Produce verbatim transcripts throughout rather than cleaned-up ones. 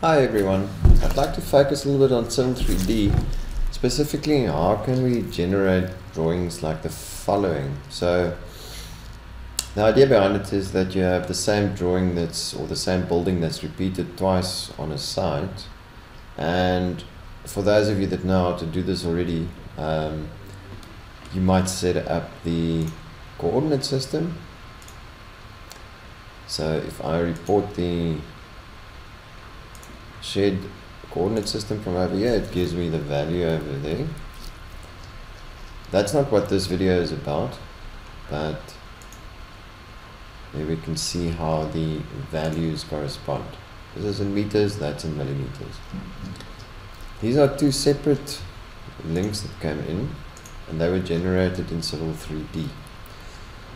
Hi everyone, I'd like to focus a little bit on Civil three D. Specifically, how can we generate drawings like the following? So the idea behind it is that you have the same drawing that's, or the same building that's repeated twice on a site. And for those of you that know how to do this already, um, you might set up the coordinate system. So if I report the shared coordinate system from over here, it gives me the value over there. That's not what this video is about, but there we can see how the values correspond. This is in meters, that's in millimeters. These are two separate links that came in, and they were generated in Civil three D.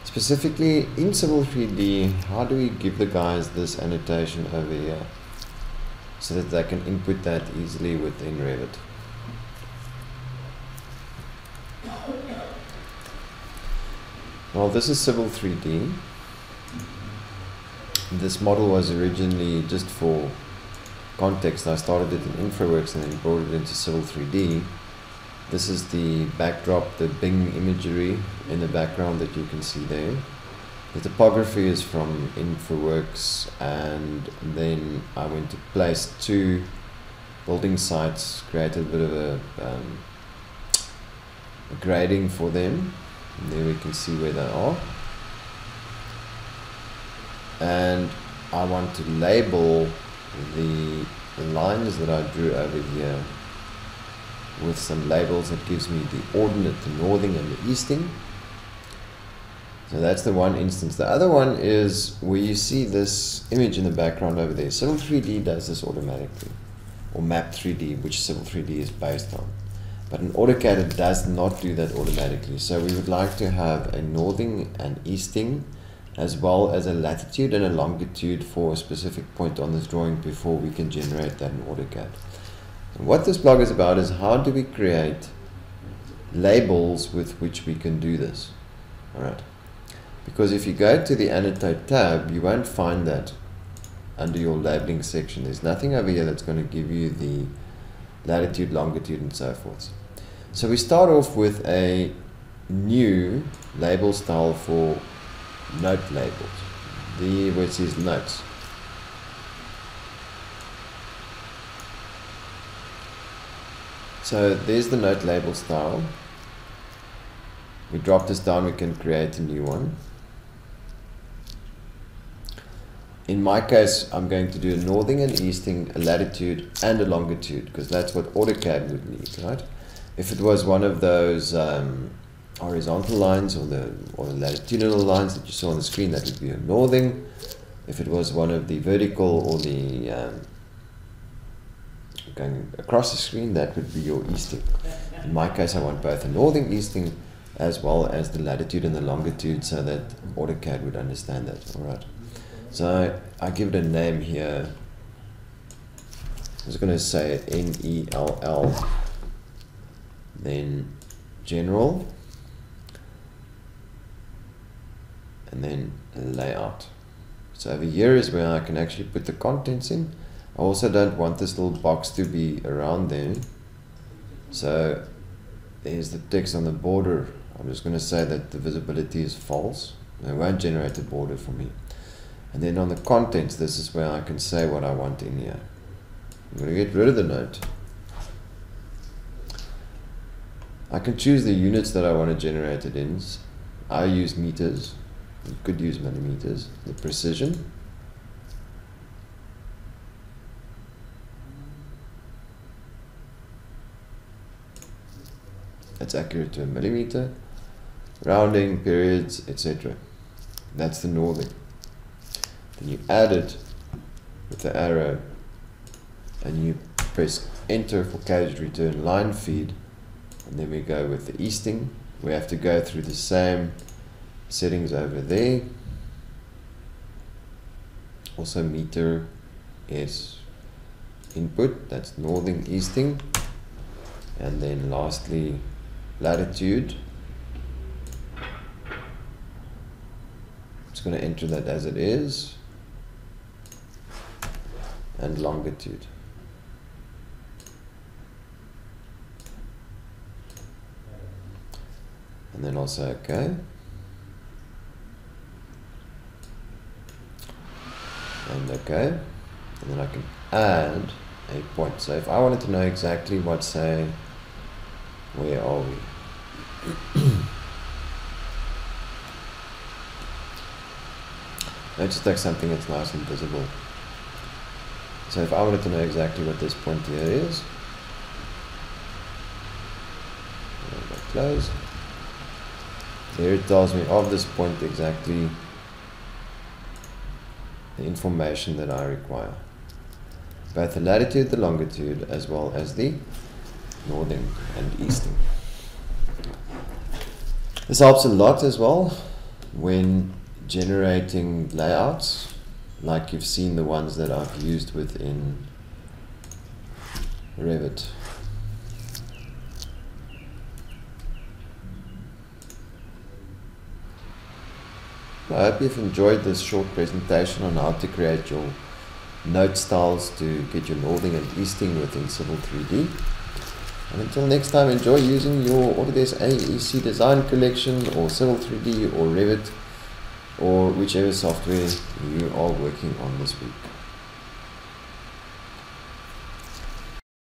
Specifically in Civil three D, how do we give the guys this annotation over here so that they can input that easily within Revit? Well, this is Civil three D. This model was originally just for context. I started it in InfraWorks and then brought it into Civil three D. This is the backdrop, the Bing imagery in the background that you can see there. The topography is from InfraWorks, and then I went to place two building sites, created a bit of a, um, a grading for them, and there we can see where they are. And I want to label the, the lines that I drew over here with some labels that gives me the ordinate, the northing and the easting. So that's the one instance. The other one is where you see this image in the background over there. Civil three D does this automatically, or Map three D, which Civil three D is based on. But in AutoCAD it does not do that automatically. So we would like to have a northing and easting, as well as a latitude and a longitude for a specific point on this drawing before we can generate that in AutoCAD. And what this blog is about is how do we create labels with which we can do this. All right. Because if you go to the Annotate tab, you won't find that under your labeling section. There's nothing over here that's going to give you the latitude, longitude, and so forth. So we start off with a new label style for note labels, the where it says notes. So there's the note label style. We drop this down, we can create a new one. In my case, I'm going to do a northing and easting, a latitude and a longitude, because that's what AutoCAD would need, right? If it was one of those um, horizontal lines or the, or the latitudinal lines that you saw on the screen, that would be a northing. If it was one of the vertical or the um, going across the screen, that would be your easting. In my case, I want both a northing, easting, as well as the latitude and the longitude, so that AutoCAD would understand that. All right. So I, I give it a name here. I was going to say N E L L, then general, and then layout. So over here is where I can actually put the contents in. I also don't want this little box to be around there. So there's the text on the border. I'm just going to say that the visibility is false. It won't generate the border for me. And then on the contents, this is where I can say what I want in here. I'm going to get rid of the note. I can choose the units that I want to generate it in. I use meters. You could use millimeters. The precision. That's accurate to a millimeter. Rounding, periods, et cetera. That's the northing. Then you add it with the arrow and you press enter for carriage return line feed, and then we go with the easting. We have to go through the same settings over there. Also meter is input, that's northing, easting, and then lastly latitude It's going to enter that as it is, and longitude. And then I'll say OK. And OK. And then I can add a point. So if I wanted to know exactly what, say, where are we? I just like something that's nice and visible. So if I wanted to know exactly what this point here is, I'm going to close. Here it tells me of this point exactly the information that I require. Both the latitude, the longitude, as well as the northern and eastern. This helps a lot as well when generating layouts, like you've seen the ones that I've used within Revit. I hope you've enjoyed this short presentation on how to create your node styles to get your northing and easting within Civil three D. And until next time, enjoy using your Autodesk A E C Design Collection or Civil three D or Revit or whichever software you are working on this week.